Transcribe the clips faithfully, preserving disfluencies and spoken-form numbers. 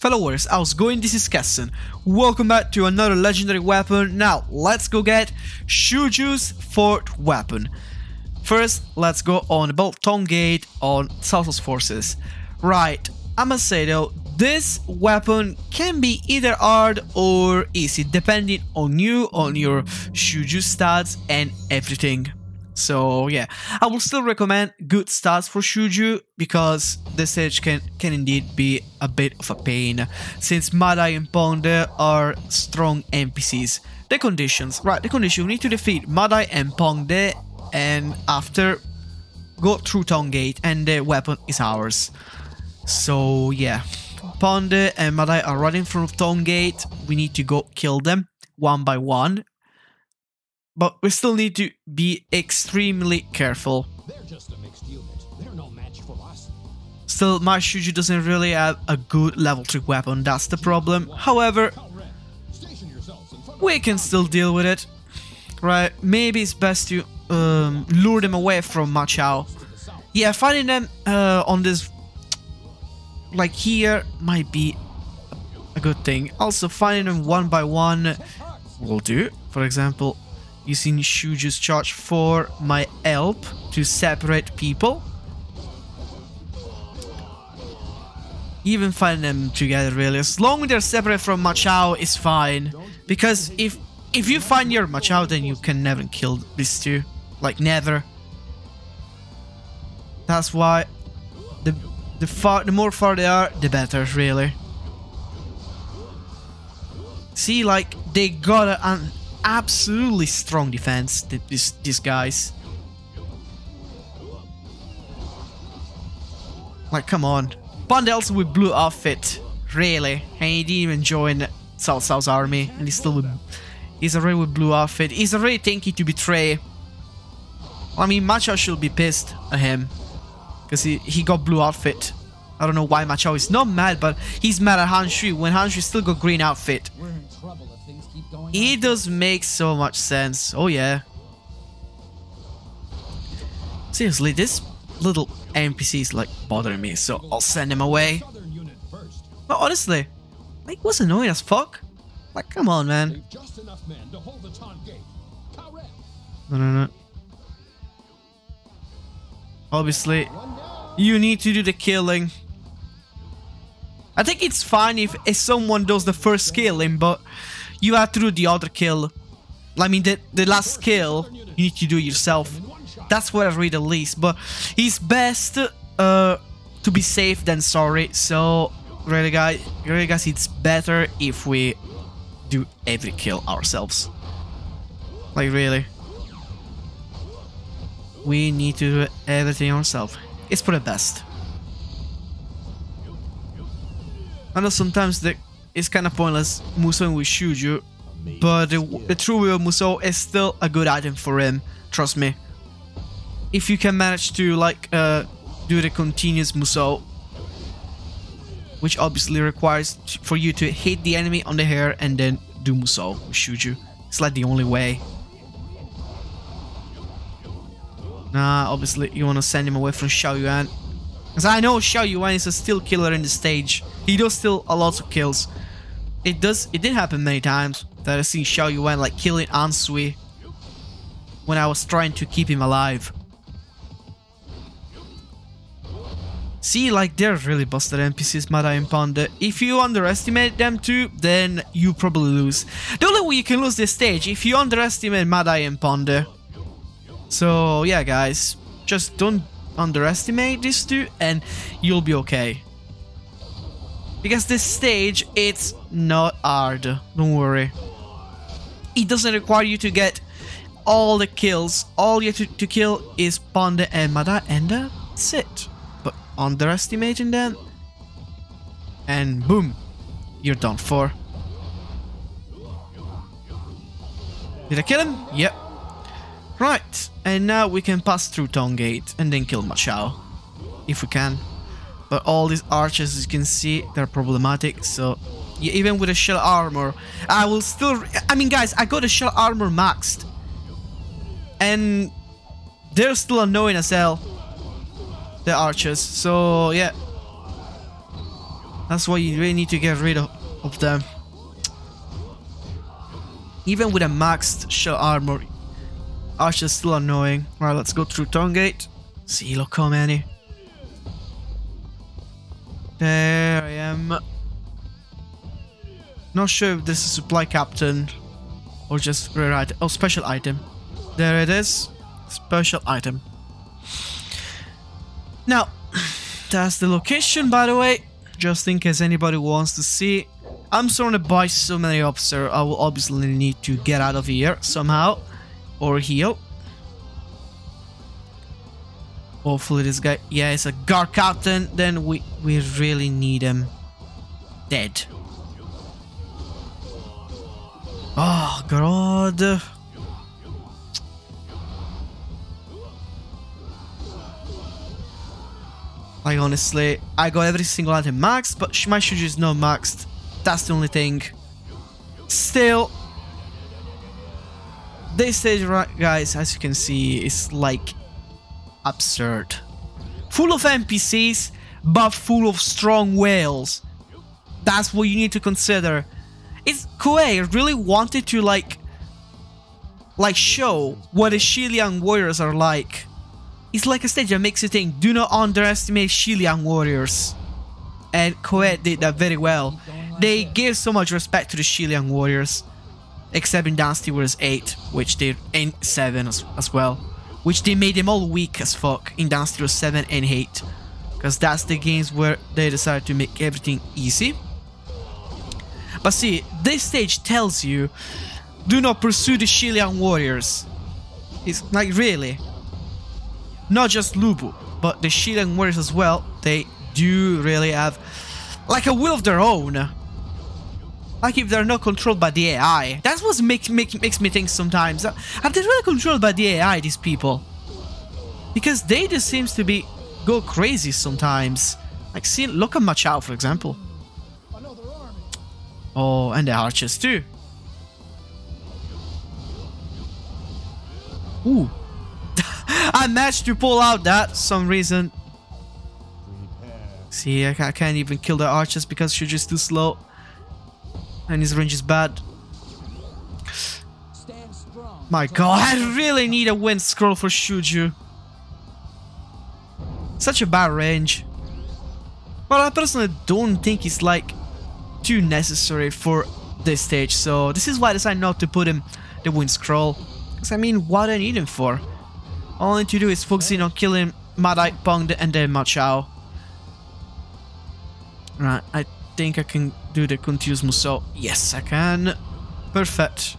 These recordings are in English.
Fellow warriors, how's going? This is Kessen. Welcome back to another legendary weapon. Now, let's go get Shouju's fourth weapon. First, let's go on about Tong Gate on Southwest Forces. Right, I must say though, this weapon can be either hard or easy, depending on you, on your Shouju stats and everything. So yeah, I will still recommend good stats for Shouju because this stage can, can indeed be a bit of a pain since Ma Dai and Pang De are strong N P Cs. The conditions, right, the condition, we need to defeat Ma Dai and Pang De and after go through Tong Gate and the weapon is ours. So yeah, Pang De and Ma Dai are running from Tong Gate, we need to go kill them one by one. But we still need to be extremely careful. They're just a mixed unit. They're no match for us. Still, my Shouju doesn't really have a good level three weapon, that's the problem. However, we can still deal with it. Right, maybe it's best to um, lure them away from Ma Chao. Yeah, finding them uh, on this, like here, might be a good thing. Also, finding them one by one will do, for example. Using Shouju's charge for my help to separate people. Even find them together really. As long as they're separate from Ma Chao is fine. Because if if you find your Ma Chao then you can never kill these two. Like never. That's why the the far the more far they are, the better really. See, like they gotta un absolutely strong defense, these, these guys. Like, come on. Pandels with blue outfit. Really. And he didn't even join Cao Cao's army. And he's still with... He's already with blue outfit. He's already thinking to betray. I mean, Ma Chao should be pissed at him. Because he, he got blue outfit. I don't know why Ma Chao is not mad, but he's mad at Han Sui when Han Sui still got green outfit. It does make so much sense. Oh yeah. Seriously, this little N P C is like bothering me, so I'll send him away. But honestly, like, was annoying as fuck. Like, come on, man. No, no, no. Obviously, you need to do the killing. I think it's fine if, if someone does the first killing, but you have to do the other kill. I mean, the, the last kill you need to do yourself. That's what I read at least. But it's best uh, to be safe than sorry. So, really guys, really guys, it's better if we do every kill ourselves. Like, really. We need to do everything ourselves. It's for the best. I know sometimes the... It's kind of pointless Musou with Shouju, but the, the true wheel Musou is still a good item for him, trust me. If you can manage to like uh, do the continuous Musou, which obviously requires for you to hit the enemy on the hair and then do Musou with Shouju. It's like the only way. Nah, obviously you want to send him away from Xiao Yuan. Because I know Xiao Yuan is a steal killer in the stage. He does steal a lot of kills. It does. It did happen many times that I see Xiao Yuan like killing Han Sui when I was trying to keep him alive. See, like, they're really busted N P Cs, Ma Dai and Pang De. If you underestimate them too, then you probably lose. The only way you can lose this stage if you underestimate Ma Dai and Pang De. So yeah, guys, just don't underestimate these two, and you'll be okay. Because this stage, it's not hard, don't worry. It doesn't require you to get all the kills. All you have to, to kill is Pang De and Ma Dai, and that's it. But underestimating them, and boom, you're done for. Did I kill him? Yep. Right, and now we can pass through Tong Gate and then kill Ma Chao, if we can. But all these archers, as you can see, they're problematic, so... Yeah, even with a shell armor, I will still... I mean, guys, I got a shell armor maxed. And... they're still annoying as hell. The archers, so, yeah. That's why you really need to get rid of, of them. Even with a maxed shell armor, Archer's still annoying. Alright, let's go through Tong Gate. See, look how many. There I am. Not sure if this is supply captain or just rare item. Oh, special item. There it is. Special item. Now, that's the location, by the way. Just in case anybody wants to see. I'm surrounded by so many officers. I will obviously need to get out of here somehow. Or heal. Hopefully this guy... Yeah, it's a guard captain. Then we, we really need him dead. Oh, God. Like, honestly, I got every single item maxed, but my Shouju is not maxed. That's the only thing. Still... This stage, right, guys, as you can see, is like absurd. Full of N P Cs, but full of strong whales. That's what you need to consider. It's Koei really wanted to like, like show what the Xi Liang warriors are like. It's like a stage that makes you think, do not underestimate Xi Liang warriors. And Koei did that very well. They gave so much respect to the Xi Liang warriors. Except in Dynasty Warriors eight, which they and seven as, as well, which they made them all weak as fuck in Dynasty Warriors seven and eight, because that's the games where they decided to make everything easy. But see, this stage tells you, do not pursue the Xi Liang warriors. It's like really, not just Lubu, but the Xi Liang warriors as well. They do really have like a will of their own. Like if they're not controlled by the A I. That's what make, make, makes me think sometimes. Are they really controlled by the A I, these people? Because they just seems to be go crazy sometimes. Like see, look at Ma Chao, for example. Oh, and the archers too. Ooh. I managed to pull out that for some reason. See, I can't even kill the archers because she's just too slow. And his range is bad. My god, I really need a wind scroll for Shouju. Such a bad range. Well, I personally don't think it's like too necessary for this stage, so this is why I decided not to put him the wind scroll. Because I mean, what do I need him for? All I need to do is focus in on killing Ma Dai, Pang De, and then Ma Chao. Right, I think I can do the Kessen Musou. Yes, I can. Perfect.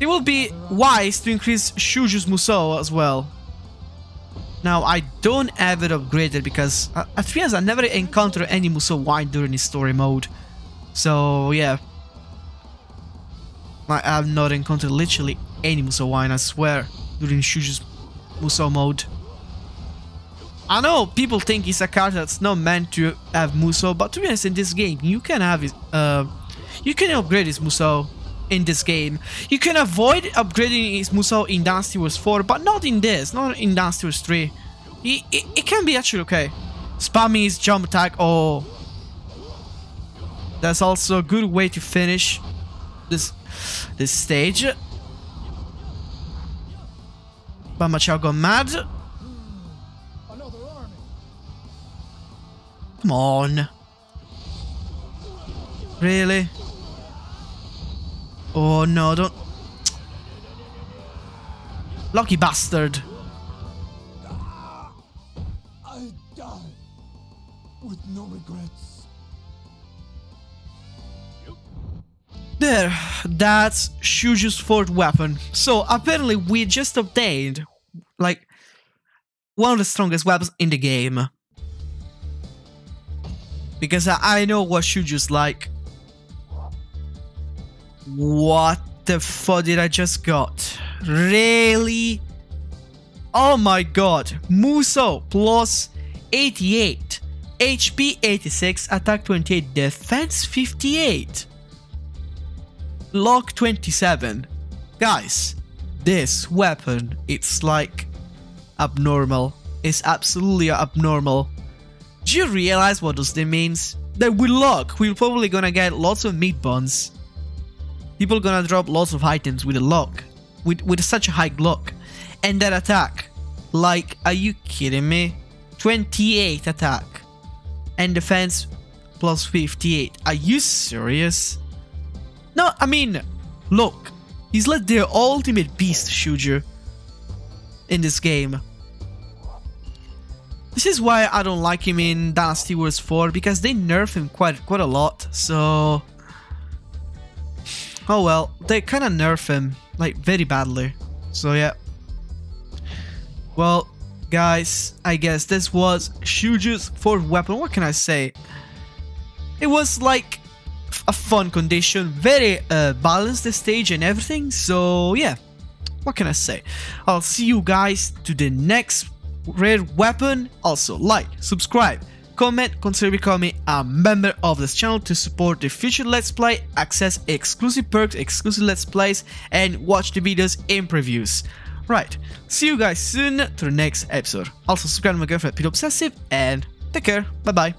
It will be wise to increase Shouju's Musou as well. Now, I don't have it upgraded because at first I never encountered any Musou wine during the story mode. So, yeah. I have not encountered literally any Musou wine, I swear, during Shouju's Musou mode. I know people think it's a card that's not meant to have Musou, but to be honest, in this game, you can have it. Uh, you can upgrade his Musou in this game. You can avoid upgrading his Musou in Dynasty Warriors four, but not in this, not in Dynasty Warriors three. It, it, it can be actually okay. Spamming his jump attack, oh. That's also a good way to finish this, this stage. But Ma Chao got mad. Come on. Really? Oh no, don't. Lucky bastard. I die with no regrets. There, that's Shouju's fourth weapon. So apparently we just obtained like one of the strongest weapons in the game. Because I know what Shouju's like. What the fuck did I just got? Really? Oh my god. Musou plus eighty-eight. H P eighty-six. Attack twenty-eight. Defense fifty-eight. Lock twenty-seven. Guys, this weapon, it's like abnormal. It's absolutely abnormal. Do you realize what does that means? that with luck, we're probably gonna get lots of meat buns. People gonna drop lots of items with a luck. With, with such a high luck. And that attack. Like, are you kidding me? twenty-eight attack. And defense plus fifty-eight. Are you serious? No, I mean, look. He's like their ultimate beast, Shouju. In this game. This is why I don't like him in Dynasty Warriors four, because they nerf him quite quite a lot, so... Oh well, they kinda nerf him, like, very badly. So yeah. Well, guys, I guess this was Shouju's fourth weapon. What can I say? It was like a fun condition, very uh, balanced the stage and everything, so yeah. What can I say? I'll see you guys to the next rare weapon. Also, like, subscribe, comment, consider becoming a member of this channel to support the future Let's Play, access exclusive perks, exclusive Let's Plays, and watch the videos in previews. Right, see you guys soon to the next episode. Also, subscribe to my girlfriend Pitobsessive, and take care. Bye bye.